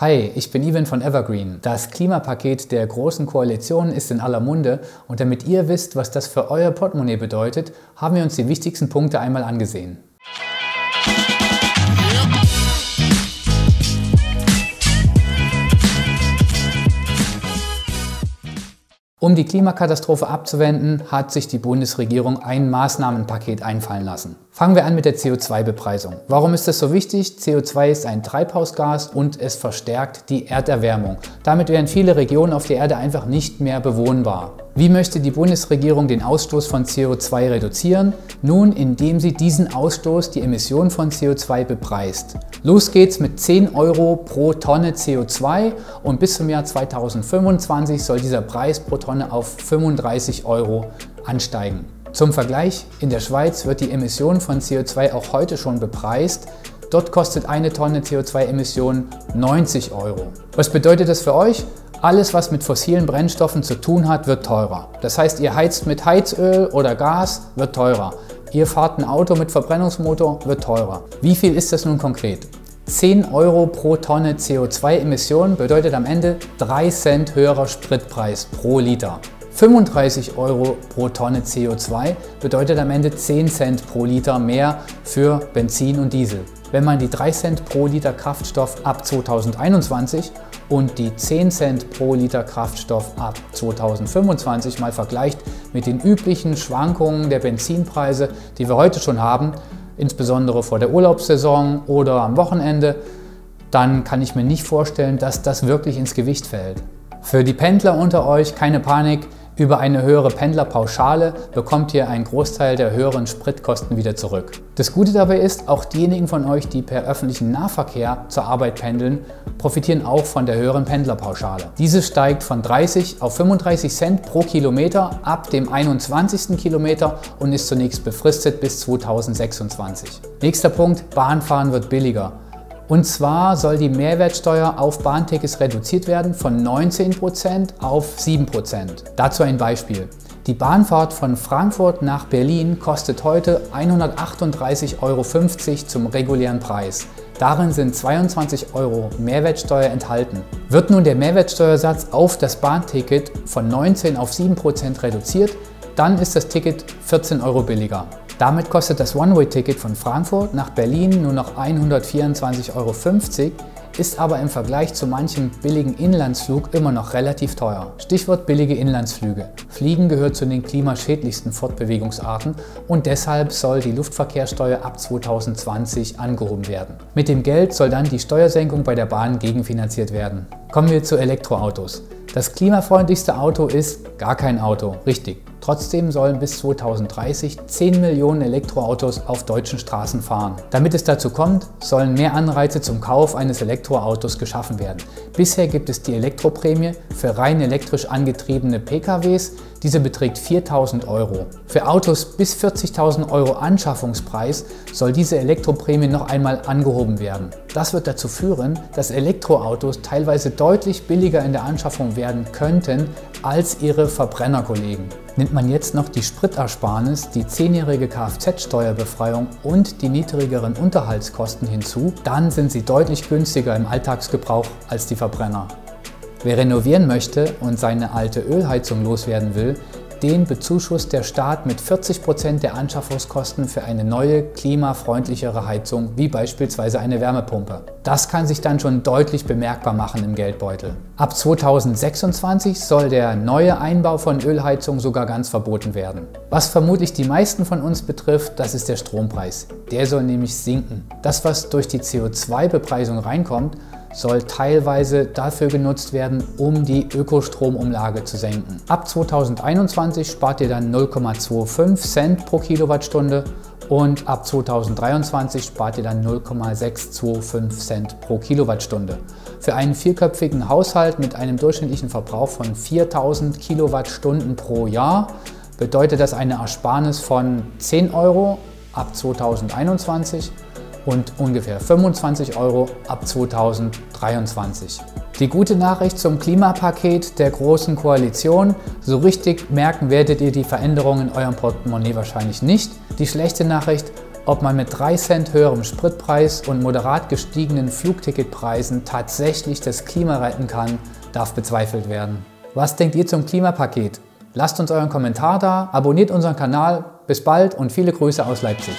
Hi, ich bin Ivan von Evergreen. Das Klimapaket der Großen Koalition ist in aller Munde und damit ihr wisst, was das für euer Portemonnaie bedeutet, haben wir uns die wichtigsten Punkte einmal angesehen. Um die Klimakatastrophe abzuwenden, hat sich die Bundesregierung ein Maßnahmenpaket einfallen lassen. Fangen wir an mit der CO2-Bepreisung. Warum ist das so wichtig? CO2 ist ein Treibhausgas und es verstärkt die Erderwärmung. Damit wären viele Regionen auf der Erde einfach nicht mehr bewohnbar. Wie möchte die Bundesregierung den Ausstoß von CO2 reduzieren? Nun, indem sie diesen Ausstoß, die Emission von CO2, bepreist. Los geht's mit 10 Euro pro Tonne CO2 und bis zum Jahr 2025 soll dieser Preis pro Tonne auf 35 Euro ansteigen. Zum Vergleich, in der Schweiz wird die Emission von CO2 auch heute schon bepreist. Dort kostet eine Tonne CO2-Emissionen 90 Euro. Was bedeutet das für euch? Alles, was mit fossilen Brennstoffen zu tun hat, wird teurer. Das heißt, ihr heizt mit Heizöl oder Gas, wird teurer. Ihr fahrt ein Auto mit Verbrennungsmotor, wird teurer. Wie viel ist das nun konkret? 10 Euro pro Tonne CO2-Emissionen bedeutet am Ende 3 Cent höherer Spritpreis pro Liter. 35 Euro pro Tonne CO2 bedeutet am Ende 10 Cent pro Liter mehr für Benzin und Diesel. Wenn man die 3 Cent pro Liter Kraftstoff ab 2021 und die 10 Cent pro Liter Kraftstoff ab 2025 mal vergleicht mit den üblichen Schwankungen der Benzinpreise, die wir heute schon haben, insbesondere vor der Urlaubssaison oder am Wochenende, dann kann ich mir nicht vorstellen, dass das wirklich ins Gewicht fällt. Für die Pendler unter euch keine Panik, über eine höhere Pendlerpauschale bekommt ihr einen Großteil der höheren Spritkosten wieder zurück. Das Gute dabei ist, auch diejenigen von euch, die per öffentlichen Nahverkehr zur Arbeit pendeln, profitieren auch von der höheren Pendlerpauschale. Diese steigt von 30 auf 35 Cent pro Kilometer ab dem 21. Kilometer und ist zunächst befristet bis 2026. Nächster Punkt: Bahnfahren wird billiger. Und zwar soll die Mehrwertsteuer auf Bahntickets reduziert werden von 19% auf 7%. Dazu ein Beispiel. Die Bahnfahrt von Frankfurt nach Berlin kostet heute 138,50 Euro zum regulären Preis. Darin sind 22 Euro Mehrwertsteuer enthalten. Wird nun der Mehrwertsteuersatz auf das Bahnticket von 19% auf 7% reduziert, dann ist das Ticket 14 Euro billiger. Damit kostet das One-Way-Ticket von Frankfurt nach Berlin nur noch 124,50 Euro, ist aber im Vergleich zu manchem billigen Inlandsflug immer noch relativ teuer. Stichwort billige Inlandsflüge. Fliegen gehört zu den klimaschädlichsten Fortbewegungsarten und deshalb soll die Luftverkehrssteuer ab 2020 angehoben werden. Mit dem Geld soll dann die Steuersenkung bei der Bahn gegenfinanziert werden. Kommen wir zu Elektroautos. Das klimafreundlichste Auto ist gar kein Auto, richtig. Trotzdem sollen bis 2030 10 Millionen Elektroautos auf deutschen Straßen fahren. Damit es dazu kommt, sollen mehr Anreize zum Kauf eines Elektroautos geschaffen werden. Bisher gibt es die Elektroprämie für rein elektrisch angetriebene PKWs. Diese beträgt 4.000 Euro. Für Autos bis 40.000 Euro Anschaffungspreis soll diese Elektroprämie noch einmal angehoben werden. Das wird dazu führen, dass Elektroautos teilweise deutlich billiger in der Anschaffung werden könnten als ihre Verbrennerkollegen. Nimmt man jetzt noch die Spritersparnis, die 10-jährige Kfz-Steuerbefreiung und die niedrigeren Unterhaltskosten hinzu, dann sind sie deutlich günstiger im Alltagsgebrauch als die Verbrenner. Wer renovieren möchte und seine alte Ölheizung loswerden will, den bezuschusst der Staat mit 40% der Anschaffungskosten für eine neue, klimafreundlichere Heizung, wie beispielsweise eine Wärmepumpe. Das kann sich dann schon deutlich bemerkbar machen im Geldbeutel. Ab 2026 soll der neue Einbau von Ölheizung sogar ganz verboten werden. Was vermutlich die meisten von uns betrifft, das ist der Strompreis. Der soll nämlich sinken. Das, was durch die CO2-Bepreisung reinkommt, soll teilweise dafür genutzt werden, um die Ökostromumlage zu senken. Ab 2021 spart ihr dann 0,25 Cent pro Kilowattstunde und ab 2023 spart ihr dann 0,625 Cent pro Kilowattstunde. Für einen vierköpfigen Haushalt mit einem durchschnittlichen Verbrauch von 4000 Kilowattstunden pro Jahr bedeutet das eine Ersparnis von 10 Euro ab 2021 und ungefähr 25 Euro ab 2023. Die gute Nachricht zum Klimapaket der Großen Koalition: so richtig merken werdet ihr die Veränderungen in eurem Portemonnaie wahrscheinlich nicht. Die schlechte Nachricht: ob man mit 3 Cent höherem Spritpreis und moderat gestiegenen Flugticketpreisen tatsächlich das Klima retten kann, darf bezweifelt werden. Was denkt ihr zum Klimapaket? Lasst uns euren Kommentar da, abonniert unseren Kanal. Bis bald und viele Grüße aus Leipzig.